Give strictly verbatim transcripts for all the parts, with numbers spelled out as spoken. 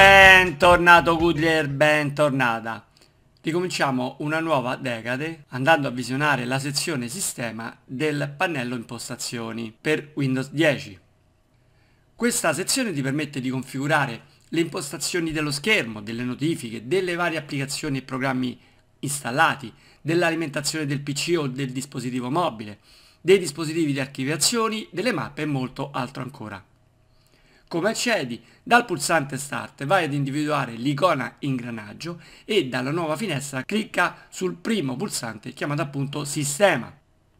Bentornato Goodlier, bentornata. Ricominciamo una nuova decade andando a visionare la sezione sistema del pannello impostazioni per Windows dieci. Questa sezione ti permette di configurare le impostazioni dello schermo, delle notifiche, delle varie applicazioni e programmi installati, dell'alimentazione del P C o del dispositivo mobile, dei dispositivi di archiviazioni, delle mappe e molto altro ancora. Come accedi? Dal pulsante Start vai ad individuare l'icona ingranaggio e dalla nuova finestra clicca sul primo pulsante chiamato appunto Sistema.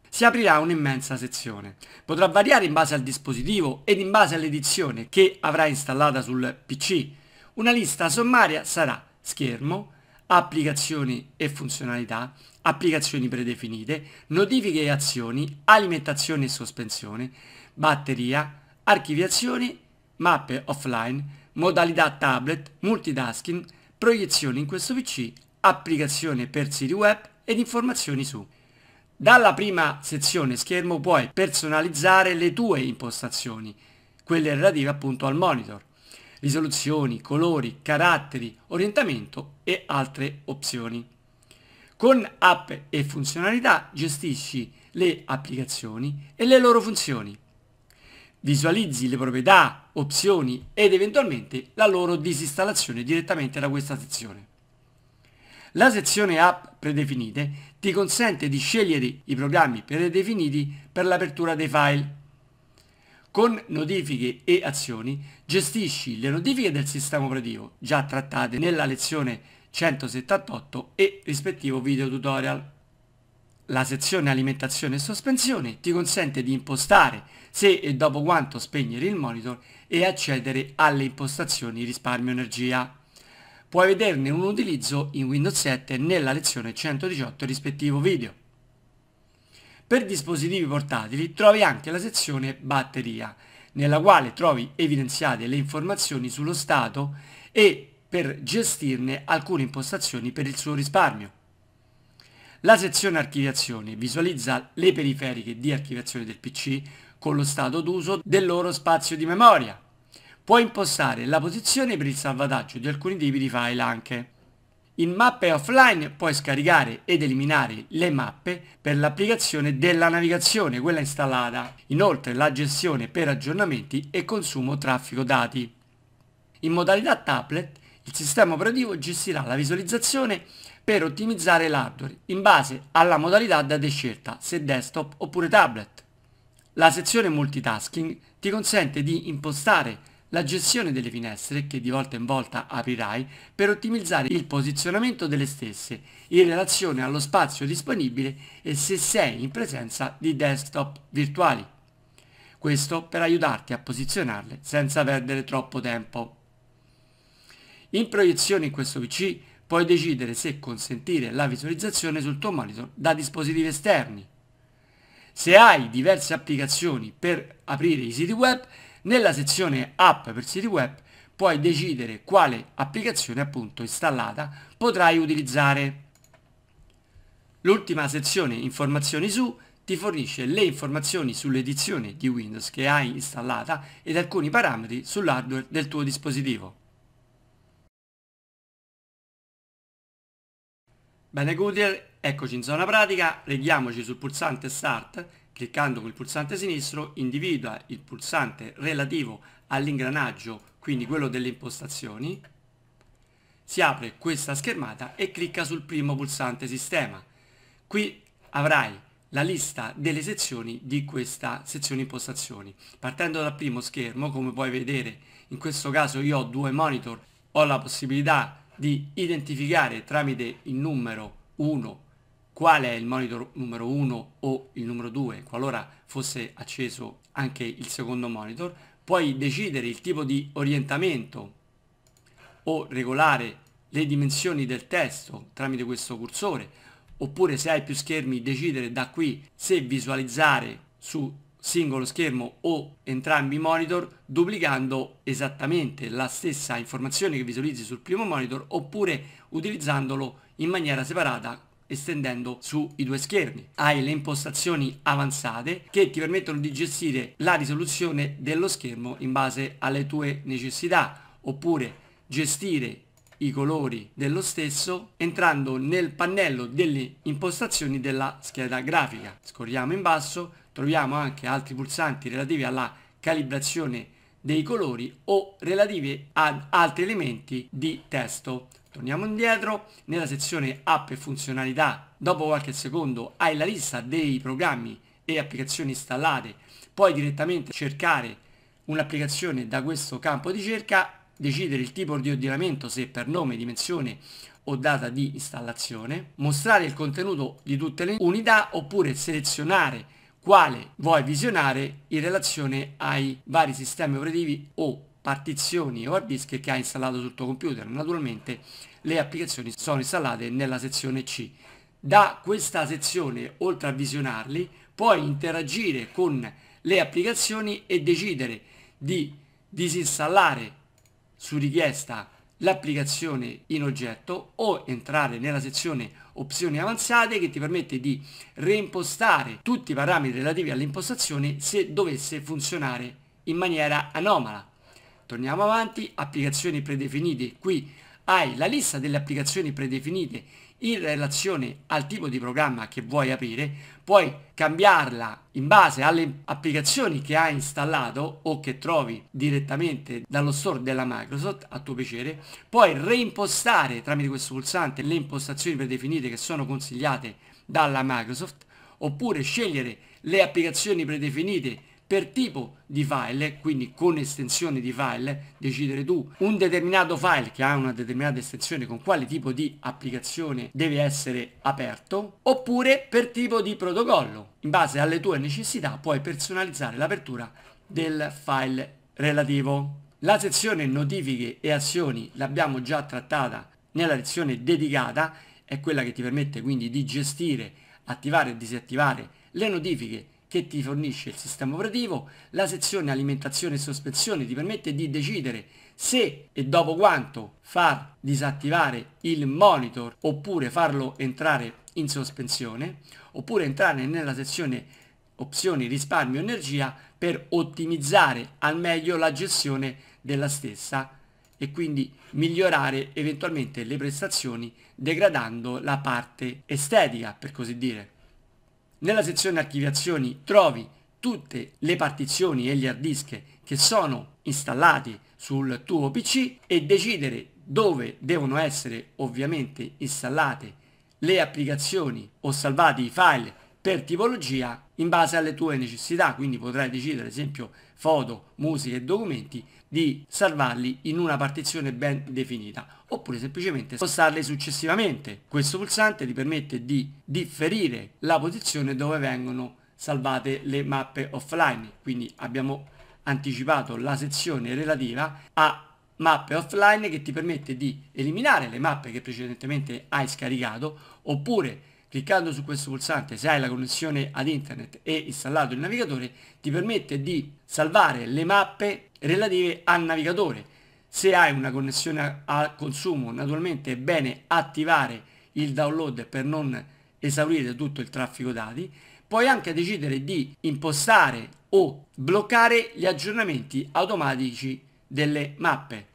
Si aprirà un'immensa sezione. Potrà variare in base al dispositivo ed in base all'edizione che avrà installata sul P C. Una lista sommaria sarà Schermo, Applicazioni e funzionalità, Applicazioni predefinite, Notifiche e azioni, Alimentazione e sospensione, Batteria, Archiviazioni, Mappe offline, modalità tablet, multitasking, proiezioni in questo P C, applicazione per siti web ed informazioni su. Dalla prima sezione schermo puoi personalizzare le tue impostazioni, quelle relative appunto al monitor, risoluzioni, colori, caratteri, orientamento e altre opzioni. Con app e funzionalità gestisci le applicazioni e le loro funzioni. Visualizzi le proprietà, opzioni ed eventualmente la loro disinstallazione direttamente da questa sezione. La sezione app predefinite ti consente di scegliere i programmi predefiniti per l'apertura dei file. Con notifiche e azioni gestisci le notifiche del sistema operativo già trattate nella lezione centosettantotto e rispettivo video tutorial. La sezione alimentazione e sospensione ti consente di impostare se e dopo quanto spegnere il monitor e accedere alle impostazioni risparmio energia. Puoi vederne un utilizzo in Windows sette nella lezione centodiciotto rispettivo video. Per dispositivi portatili trovi anche la sezione batteria, nella quale trovi evidenziate le informazioni sullo stato e per gestirne alcune impostazioni per il suo risparmio. La sezione archiviazione visualizza le periferiche di archiviazione del P C con lo stato d'uso del loro spazio di memoria. Puoi impostare la posizione per il salvataggio di alcuni tipi di file anche. In mappe offline puoi scaricare ed eliminare le mappe per l'applicazione della navigazione, quella installata. Inoltre la gestione per aggiornamenti e consumo traffico dati. In modalità tablet il sistema operativo gestirà la visualizzazione per ottimizzare l'hardware in base alla modalità da te scelta, se desktop oppure tablet. La sezione multitasking ti consente di impostare la gestione delle finestre che di volta in volta aprirai per ottimizzare il posizionamento delle stesse in relazione allo spazio disponibile e se sei in presenza di desktop virtuali. Questo per aiutarti a posizionarle senza perdere troppo tempo. In proiezione in questo P C puoi decidere se consentire la visualizzazione sul tuo monitor da dispositivi esterni. Se hai diverse applicazioni per aprire i siti web, nella sezione app per siti web puoi decidere quale applicazione appunto installata potrai utilizzare. L'ultima sezione informazioni su ti fornisce le informazioni sull'edizione di Windows che hai installata ed alcuni parametri sull'hardware del tuo dispositivo. Bene Goodlier, eccoci in zona pratica, reghiamoci sul pulsante Start, cliccando col pulsante sinistro individua il pulsante relativo all'ingranaggio, quindi quello delle impostazioni, si apre questa schermata e clicca sul primo pulsante Sistema. Qui avrai la lista delle sezioni di questa sezione impostazioni. Partendo dal primo schermo, come puoi vedere, in questo caso io ho due monitor, ho la possibilità di identificare tramite il numero uno qual è il monitor numero uno o il numero due qualora fosse acceso anche il secondo monitor. Puoi decidere il tipo di orientamento o regolare le dimensioni del testo tramite questo cursore, oppure se hai più schermi decidere da qui se visualizzare su singolo schermo o entrambi i monitor duplicando esattamente la stessa informazione che visualizzi sul primo monitor oppure utilizzandolo in maniera separata estendendo sui due schermi. Hai le impostazioni avanzate che ti permettono di gestire la risoluzione dello schermo in base alle tue necessità, oppure gestire i colori dello stesso entrando nel pannello delle impostazioni della scheda grafica. Scorriamo in basso, troviamo anche altri pulsanti relativi alla calibrazione dei colori o relativi ad altri elementi di testo. Torniamo indietro, nella sezione app e funzionalità, dopo qualche secondo hai la lista dei programmi e applicazioni installate, puoi direttamente cercare un'applicazione da questo campo di cerca, decidere il tipo di ordinamento, se per nome, dimensione o data di installazione, mostrare il contenuto di tutte le unità oppure selezionare quale vuoi visionare in relazione ai vari sistemi operativi o partizioni o hard disk che hai installato sul tuo computer. Naturalmente le applicazioni sono installate nella sezione C. Da questa sezione, oltre a visionarli, puoi interagire con le applicazioni e decidere di disinstallare su richiesta l'applicazione in oggetto o entrare nella sezione opzioni avanzate, che ti permette di reimpostare tutti i parametri relativi all'impostazione se dovesse funzionare in maniera anomala. Torniamo avanti, applicazioni predefinite, qui hai la lista delle applicazioni predefinite in relazione al tipo di programma che vuoi aprire, puoi cambiarla in base alle applicazioni che hai installato o che trovi direttamente dallo store della Microsoft a tuo piacere, puoi reimpostare tramite questo pulsante le impostazioni predefinite che sono consigliate dalla Microsoft, oppure scegliere le applicazioni predefinite per tipo di file, quindi con estensione di file, decidere tu un determinato file che ha una determinata estensione con quale tipo di applicazione deve essere aperto, oppure per tipo di protocollo. In base alle tue necessità puoi personalizzare l'apertura del file relativo. La sezione notifiche e azioni l'abbiamo già trattata nella lezione dedicata, è quella che ti permette quindi di gestire, attivare e disattivare le notifiche che ti fornisce il sistema operativo. La sezione alimentazione e sospensione ti permette di decidere se e dopo quanto far disattivare il monitor oppure farlo entrare in sospensione, oppure entrare nella sezione opzioni risparmio energia per ottimizzare al meglio la gestione della stessa e quindi migliorare eventualmente le prestazioni degradando la parte estetica, per così dire. Nella sezione archiviazioni trovi tutte le partizioni e gli hard disk che sono installati sul tuo P C e decidere dove devono essere ovviamente installate le applicazioni o salvati i file per tipologia in base alle tue necessità, quindi potrai decidere ad esempio foto, musica e documenti di salvarli in una partizione ben definita, oppure semplicemente spostarli successivamente. Questo pulsante ti permette di differire la posizione dove vengono salvate le mappe offline, quindi abbiamo anticipato la sezione relativa a mappe offline che ti permette di eliminare le mappe che precedentemente hai scaricato, oppure cliccando su questo pulsante, se hai la connessione ad internet e installato il navigatore, ti permette di salvare le mappe relative al navigatore. Se hai una connessione al consumo, naturalmente è bene attivare il download per non esaurire tutto il traffico dati. Puoi anche decidere di impostare o bloccare gli aggiornamenti automatici delle mappe.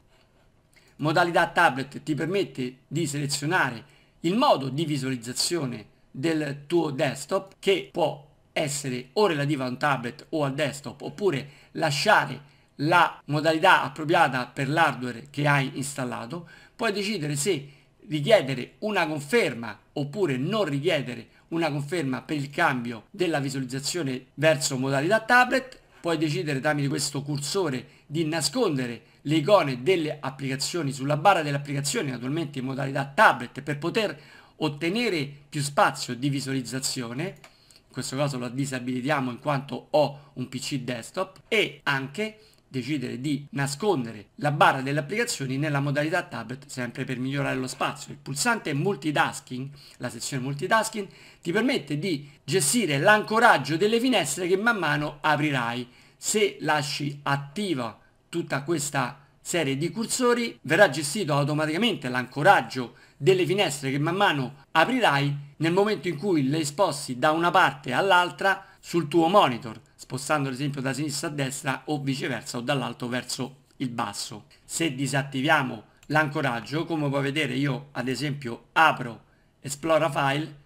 Modalità tablet ti permette di selezionare il modo di visualizzazione del tuo desktop, che può essere o relativa a un tablet o al desktop, oppure lasciare la modalità appropriata per l'hardware che hai installato. Puoi decidere se richiedere una conferma oppure non richiedere una conferma per il cambio della visualizzazione verso modalità tablet. Puoi decidere tramite questo cursore di nascondere le icone delle applicazioni sulla barra delle applicazioni, naturalmente in modalità tablet, per poter ottenere più spazio di visualizzazione. In questo caso la disabilitiamo in quanto ho un P C desktop, e anche decidere di nascondere la barra delle applicazioni nella modalità tablet, sempre per migliorare lo spazio. Il pulsante multitasking, la sezione multitasking, ti permette di gestire l'ancoraggio delle finestre che man mano aprirai. Se lasci attiva tutta questa serie di cursori, verrà gestito automaticamente l'ancoraggio delle finestre che man mano aprirai nel momento in cui le sposti da una parte all'altra sul tuo monitor, spostando ad esempio da sinistra a destra o viceversa o dall'alto verso il basso. Se disattiviamo l'ancoraggio. Come puoi vedere, io ad esempio apro esplora file,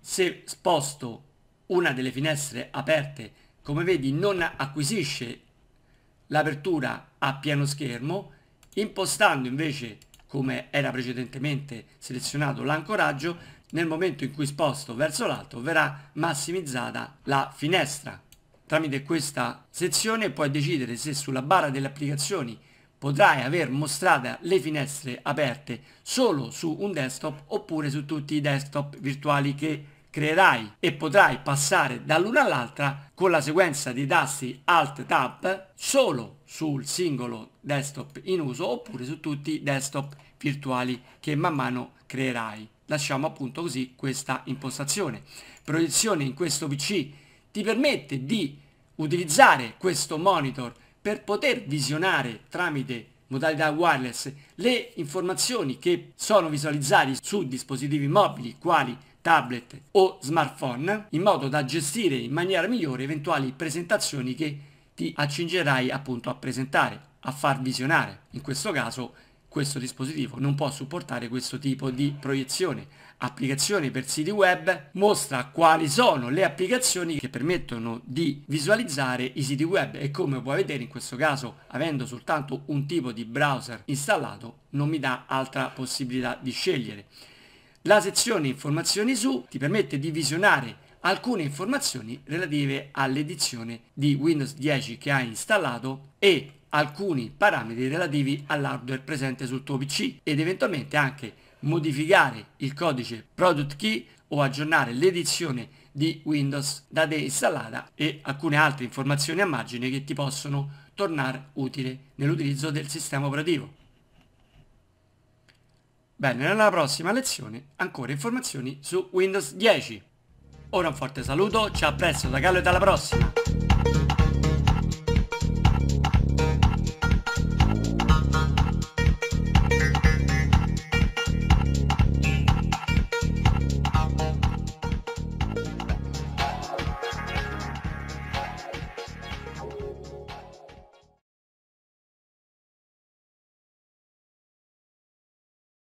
se sposto una delle finestre aperte, come vedi non acquisisce l'apertura a pieno schermo. Impostando invece, come era precedentemente selezionato, l'ancoraggio, nel momento in cui sposto verso l'alto verrà massimizzata la finestra. Tramite questa sezione puoi decidere se sulla barra delle applicazioni potrai aver mostrate le finestre aperte solo su un desktop oppure su tutti i desktop virtuali che creerai, e potrai passare dall'una all'altra con la sequenza di tasti Alt-Tab solo sul singolo desktop in uso oppure su tutti i desktop virtuali che man mano creerai. Lasciamo appunto così questa impostazione. Proiezione in questo P C ti permette di utilizzare questo monitor per poter visionare tramite modalità wireless le informazioni che sono visualizzate su dispositivi mobili quali tablet o smartphone, in modo da gestire in maniera migliore eventuali presentazioni che ti accingerai appunto a presentare, a far visionare. In questo caso questo dispositivo non può supportare questo tipo di proiezione. Applicazione per siti web mostra quali sono le applicazioni che permettono di visualizzare i siti web, e come puoi vedere in questo caso, avendo soltanto un tipo di browser installato, non mi dà altra possibilità di scegliere. La sezione informazioni su ti permette di visionare alcune informazioni relative all'edizione di Windows dieci che hai installato e alcuni parametri relativi all'hardware presente sul tuo P C, ed eventualmente anche modificare il codice product key o aggiornare l'edizione di Windows da te installata e alcune altre informazioni a margine che ti possono tornare utile nell'utilizzo del sistema operativo. Bene, nella prossima lezione ancora informazioni su Windows dieci. Ora un forte saluto, ci apprezzo da Gallo e alla prossima!